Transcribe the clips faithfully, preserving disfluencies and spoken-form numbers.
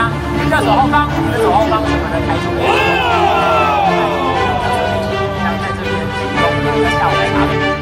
家，人家左后方，我们左后方，我们的台球员，将在这边进攻我们的下午奶茶饼。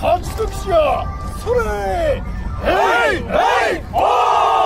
勝ちときしやそれー！